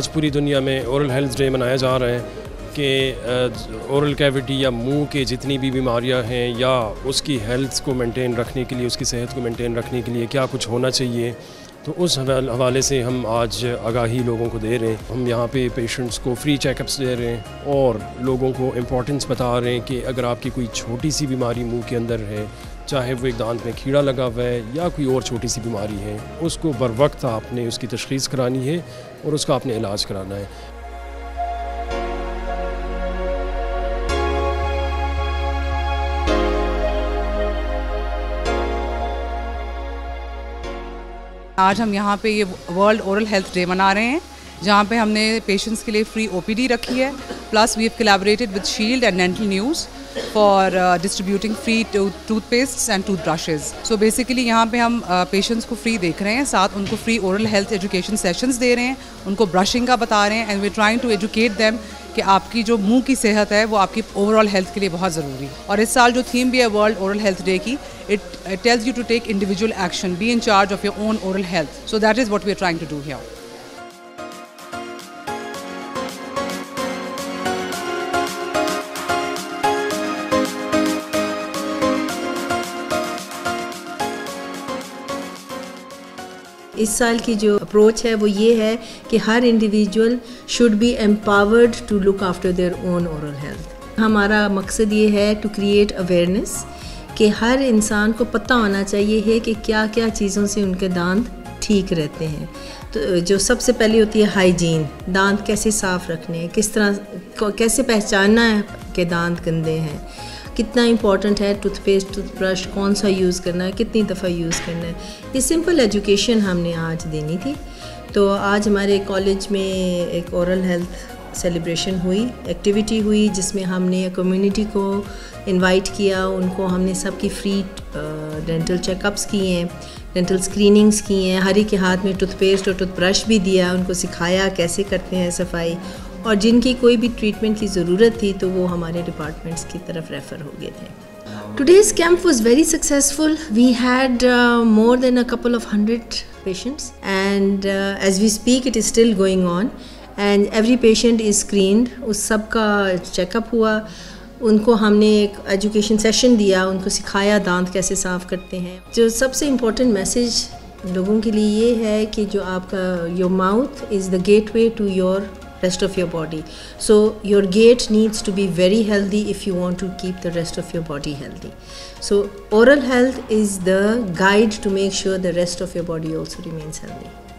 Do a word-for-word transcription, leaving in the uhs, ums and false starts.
آج پوری دنیا میں اورل ہیلتھ ڈے منایا جا رہا ہے کہ اورل کیویٹی یا منہ کے جتنی بھی بیماریاں ہیں یا اس کی ہیلتھ کو مینٹین رکھنے کے لیے، اس کی صحت کو مینٹین رکھنے کے لیے کیا کچھ ہونا چاہیے، تو اس حوالے سے ہم آج آگاہی لوگوں کو دے رہے ہیں۔ ہم یہاں پہ پیشنٹس کو فری چیک اپس دے رہے ہیں اور لوگوں کو امپورٹنس بتا رہے ہیں کہ اگر آپ کی کوئی چھوٹی سی بیماری منہ کے اندر ہے، چاہے وہ ایک دانت میں کیڑا لگا ہوا ہے یا کوئی اور چھوٹی سی بیماری ہے، اس کو بر وقت آپ نے اس کی تشخیص کرانی ہے اور اس کا آپ نے علاج کرانا ہے۔ آج ہم یہاں پہ یہ ورلڈ اورل ہیلتھ ڈے منا رہے ہیں، جہاں پہ ہم نے پیشنٹس کے لیے فری او پی ڈی رکھی ہے، plus we have collaborated with shield and dental news for distributing free tooth pastes and tooth brushes. So basically یہاں پہ ہم پیشنٹس کو فری دیکھ رہے ہیں، ساتھ ان کو free oral health education sessions دے رہے ہیں، ان کو برشنگ کا بتا رہے ہیں، and we trying to educate them کہ آپ کی جو منہ کی صحت ہے وہ آپ کی اوور آل ہیلتھ کے لیے بہت ضروری ہے۔ اور اس سال جو تھیم بھی ہے ورلڈ اورل ہیلتھ ڈے کی، it tells you to take individual action, be in charge of your own oral health, so that is what we are trying to do here. اس سال کی جو اپروچ ہے وہ یہ ہے کہ ہر individual should be empowered to look after their own oral health. ہمارا مقصد یہ ہے ٹو کریٹ اویئرنیس کہ ہر انسان کو پتہ ہونا چاہیے ہے کہ کیا کیا چیزوں سے ان کے دانت ٹھیک رہتے ہیں۔ تو جو سب سے پہلی ہوتی ہے ہائیجین، دانت کیسے صاف رکھنے ہیں، کس طرح کیسے پہچاننا ہے کہ دانت گندے ہیں، کتنا امپورٹنٹ ہے ٹوتھ پیسٹ، ٹوتھ برش کون سا یوز کرنا ہے، کتنی دفعہ یوز کرنا ہے۔ یہ سمپل ایجوکیشن ہم نے آج دینی تھی۔ تو آج ہمارے کالج میں ایک اورل ہیلتھ سیلیبریشن ہوئی، ایکٹیویٹی ہوئی، جس میں ہم نے کمیونٹی کو انوائٹ کیا، ان کو ہم نے سب کی فری ڈینٹل چیک اپس کیے ہیں، ڈینٹل اسکریننگس کی ہیں، ہر ایک کے ہاتھ میں ٹوتھ پیسٹ اور ٹوتھ برش بھی دیا، ان کو سکھایا کیسے کرتے ہیں صفائی، اور جن کی کوئی بھی ٹریٹمنٹ کی ضرورت تھی تو وہ ہمارے ڈپارٹمنٹس کی طرف ریفر ہو گئے تھے۔ Today's camp was very successful, we had more than a couple of hundred patients, and as we speak it is still going on, and every patient is screened. اس سب کا چیک اپ ہوا، ان کو ہم نے ایک ایجوکیشن سیشن دیا، ان کو سکھایا دانت کیسے صاف کرتے ہیں۔ جو سب سے امپورٹنٹ میسیج لوگوں کے لیے یہ ہے کہ جو آپ کا your mouth is the gateway to your rest of your body. So your gait needs to be very healthy if you want to keep the rest of your body healthy. So oral health is the guide to make sure the rest of your body also remains healthy.